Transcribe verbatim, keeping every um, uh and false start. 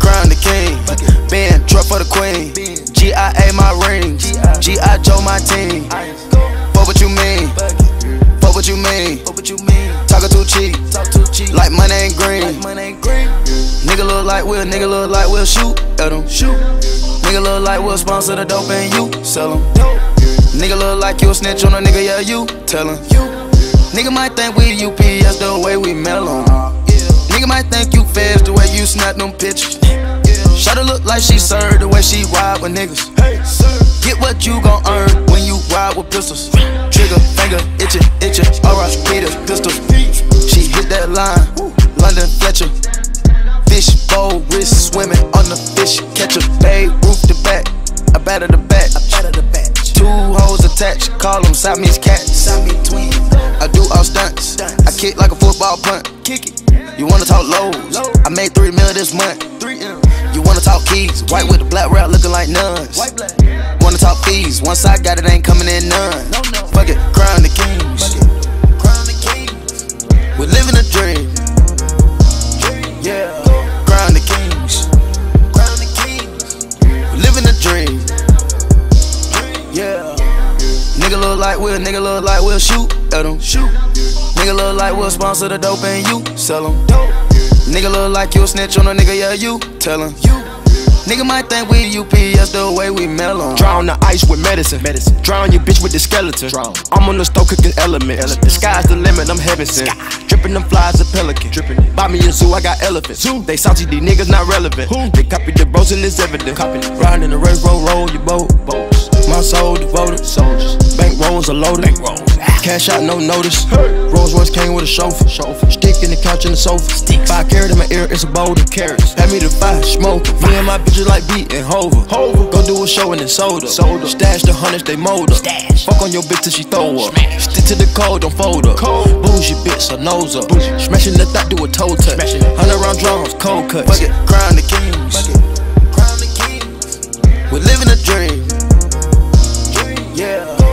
Crown the king, Ben, truck for the queen. G I A my rings, G I. Joe my team. Fuck what you mean, fuck what you mean. Talkin' too cheap, like money ain't green. Nigga look like we'll, nigga look like we'll shoot at him. Nigga look like we'll sponsor the dope and you sell him. Nigga look like you a snitch on a nigga, yeah, you tell him. Nigga might think we U P S the way we mail on. Nigga might think you feds the way you snap them pictures. Shotta look like she served the way she ride with niggas. Get what you gon' earn when you ride with pistols. Trigger, finger, itchin', itchin', alright, Peter, pistol. She hit that line, London Fletcher. Fish bowl, wrist swimming on the fish catcher. Babe Ruth the back, I batter the back. Two hoes attached, call them Siamese cats. I do all stunts, I kick like a football punt. You wanna talk lows, I made three mil this month. You wanna talk keys, white with the black route looking like nuns. Wanna talk fees, once I got it ain't coming in none. Fuck it, crown the kings. We're living a dream. Yeah, crown the kings. We're living a dream. Yeah. Nigga look like we'll, nigga look like we'll shoot at him. Nigga look like we'll sponsor the dope and you sell him. Nigga look like you a snitch on a nigga, yeah, you tell him. Nigga might think we U P S the way we mail on. Drown the ice with medicine. medicine. Drown your bitch with the skeleton. Drown. I'm on the stove cooking elements. Element. The sky's the limit, I'm heaven sent. Dripping them flies a pelican. Drippin'. Buy me a zoo, I got elephants. Zoo. They salty, these niggas not relevant. Who? They copied the bros and it's evident. Riding the race, roll, roll your boat. Boats. My soul devoted. Soldiers. Bank rolls are loaded. Bank rolls. Cash out, no notice. Hey. Rolls Royce came with a chauffeur. chauffeur. Stick in the couch and the sofa. Sticks. Five carrot in my ear, it's a boulder. Carrots. Had me the five, smoke. Five. Me and my bitches like beat and hover. hover. Go do a show and then soda. soda. Stash the hundreds, they mold up. Stash. Fuck on your bitch till she throw up. Smash. Stick to the code, don't fold up. Cold. Bougie bitch, her nose up. Bougie. Smashing the thought, do a toe touch. Hundred round drums, cold cuts. Fuck it, crown the kings. Crown the kings. We're living a dream. dream. Yeah.